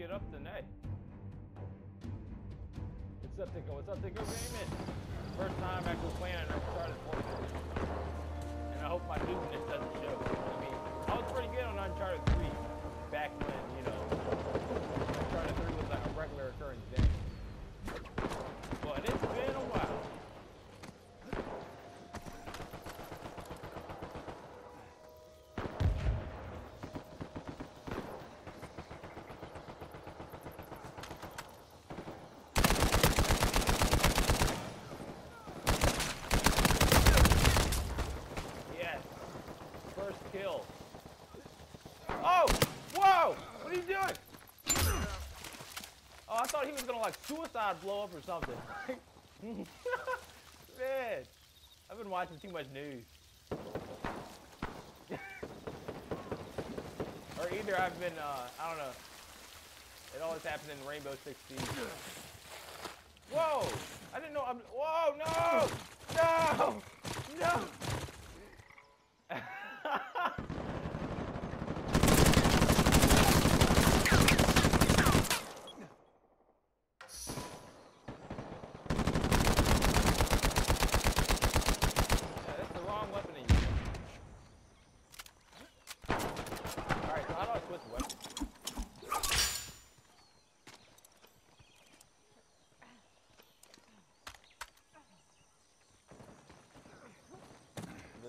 get up tonight. What's up, Tico Raymond? First time actually playing an Uncharted 4 game. And I hope my goofiness doesn't show. I mean, I was pretty good on Uncharted 3 back when, you know, Uncharted 3 was like a regular occurring thing. But it's been a while. Suicide blow up or something. Man, I've been watching too much news. Or either I've been, I don't know. It always happens in Rainbow Six. Whoa! I didn't know I'm. Whoa! No! No! No!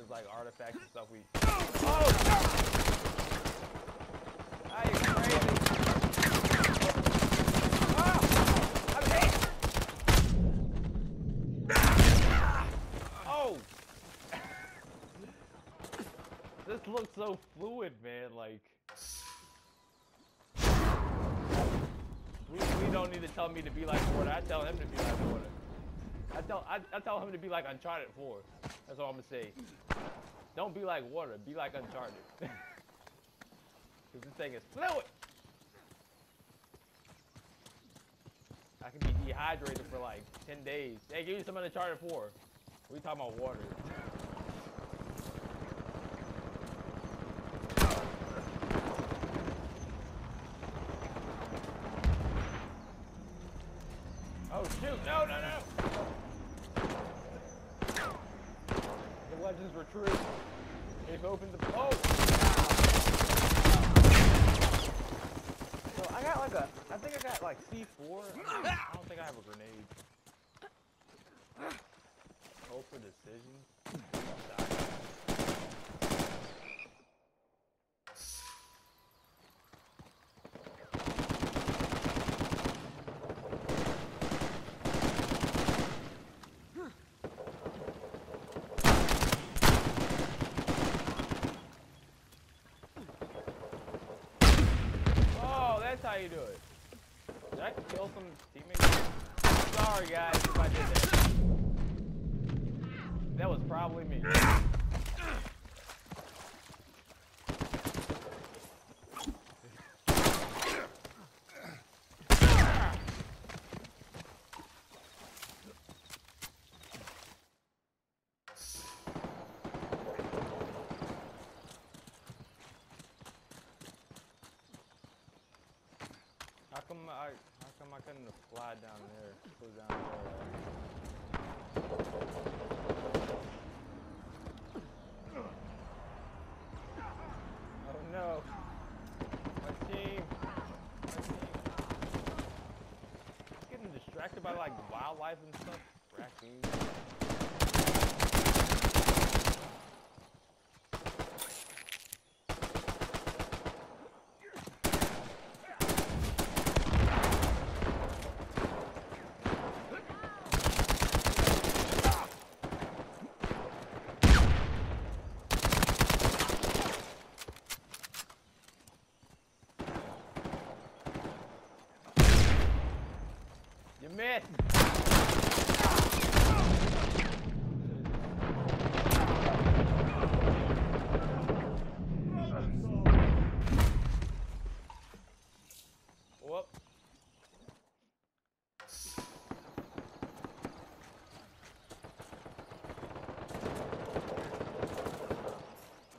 Like artifacts and stuff we. Oh! Are you crazy? Oh! I'm hit! Oh! This looks so fluid, man. Like. We don't need to tell me to be like Porter. I tell him to be like Porter. I tell him to be like Uncharted 4. That's all I'm gonna say. Don't be like water, be like Uncharted. Because this thing is fluid! I can be dehydrated for like 10 days. Hey, give me some Uncharted 4. What are you talking about water? Oh shoot, no! Legends were true. They've opened the oh. So I got like a, I think I got like C4. I don't think I have a grenade. Hope for decision. How you do it? Did I kill some teammates? Sorry guys if I did that. That was probably me. How come I couldn't fly down there? Flew down there. Oh no! My team. Getting distracted by like wildlife and stuff. Raccoons. Miss. Whoop. Oh,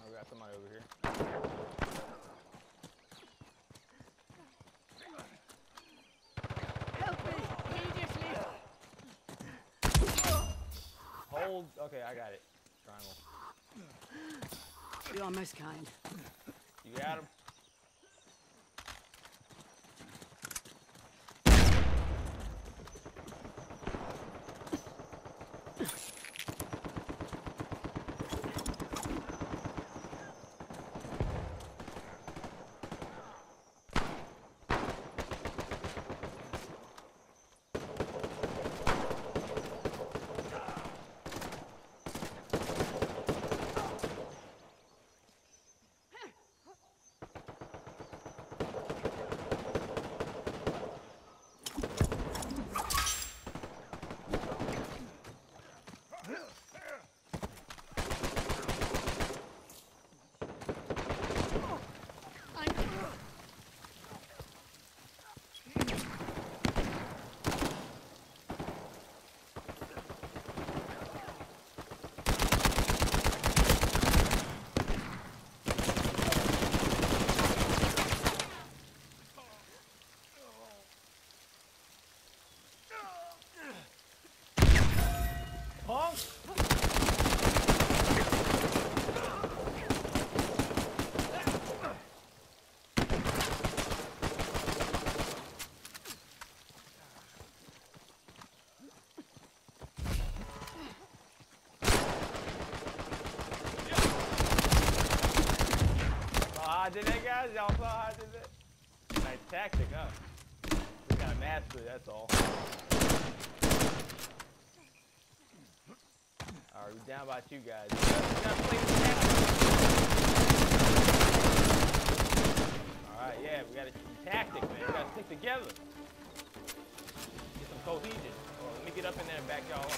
we got somebody over here. old. Okay, I got it. Triangle. You're almost kind. You got him. Did it, guys? Y'all saw how I did it? Nice tactic, huh? We gotta master it, that's all. Alright, we're down by two guys. Alright, yeah, we gotta tactic, man. We gotta stick together. Get some cohesion. Oh, let me get up in there and back y'all up.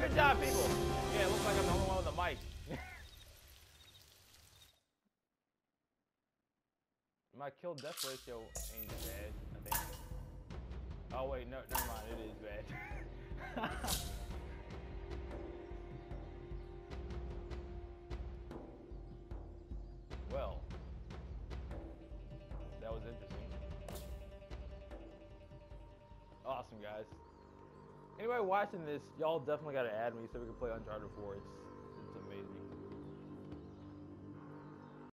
Good job, people. Yeah, it looks like I'm the only one with the mic. My kill death ratio ain't bad, I think. Oh wait, no, never mind, it is bad. Well, that was interesting. Awesome, guys. Anybody watching this, y'all definitely gotta add me so we can play Uncharted 4. It's